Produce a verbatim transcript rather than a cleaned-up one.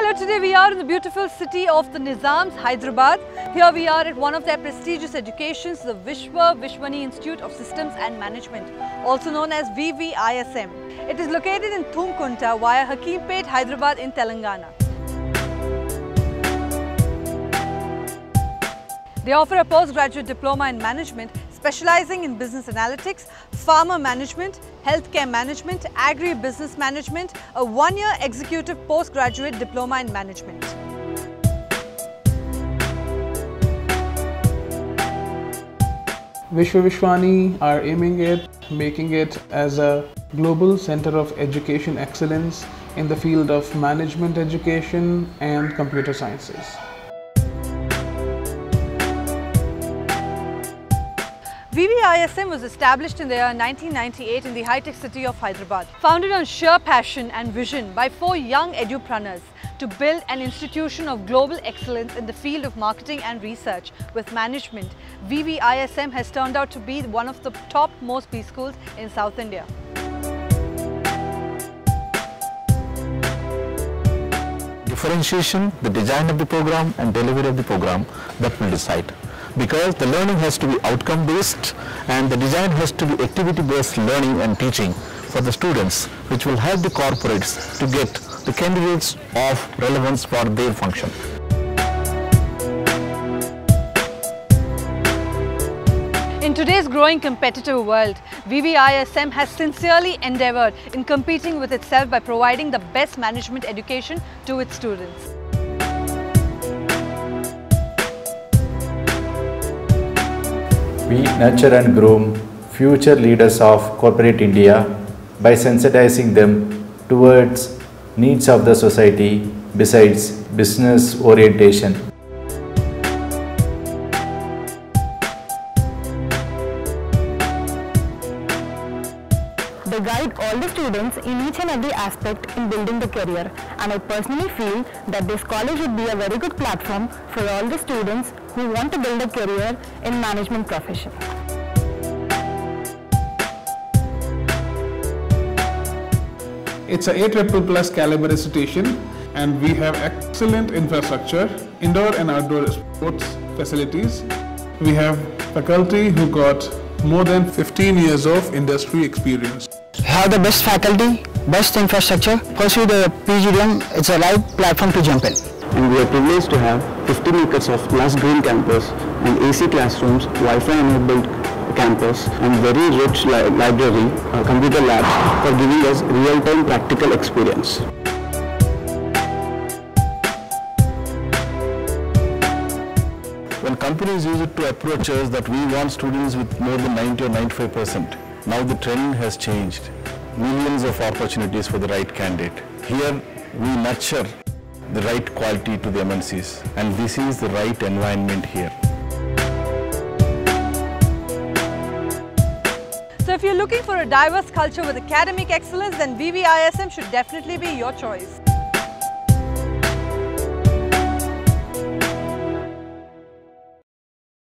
Hello, today we are in the beautiful city of the Nizams, Hyderabad. Here we are at one of their prestigious educations, the Vishwa Vishwani Institute of Systems and Management, also known as V V I S M. It is located in Thumkunta via Hakimpet, Hyderabad in Telangana. They offer a postgraduate diploma in management specializing in business analytics, farmer management, healthcare management, agri-business management, a one-year executive postgraduate diploma in management. Vishwa Vishwani are aiming at making it as a global center of education excellence in the field of management education and computer sciences. V V I S M was established in the year nineteen ninety-eight in the high-tech city of Hyderabad. Founded on sheer passion and vision by four young edupreneurs to build an institution of global excellence in the field of marketing and research with management, V V I S M has turned out to be one of the top-most B schools in South India. Differentiation, the design of the program and delivery of the program, that will decide. Because the learning has to be outcome based and the design has to be activity based learning and teaching for the students, which will help the corporates to get the candidates of relevance for their function. In today's growing competitive world, V V I S M has sincerely endeavored in competing with itself by providing the best management education to its students. We nurture and groom future leaders of corporate India by sensitizing them towards needs of the society besides business orientation. They guide all the students in each and every aspect in building the career, and I personally feel that this college would be a very good platform for all the students we want to build a career in management profession. It's a A triple plus caliber institution and we have excellent infrastructure, indoor and outdoor sports facilities. We have faculty who got more than fifteen years of industry experience. Have the best faculty, best infrastructure, pursue the P G D M, it's a right platform to jump in. And we are privileged to have fifteen acres of lush green campus and A C classrooms, Wi-Fi enabled campus and very rich li library, uh, computer labs for giving us real-time practical experience. When companies use it to approach us that we want students with more than ninety or ninety-five percent, now the trend has changed. Millions of opportunities for the right candidate. Here we nurture the right quality to the M N Cs, and this is the right environment here. So if you're looking for a diverse culture with academic excellence, then V V I S M should definitely be your choice.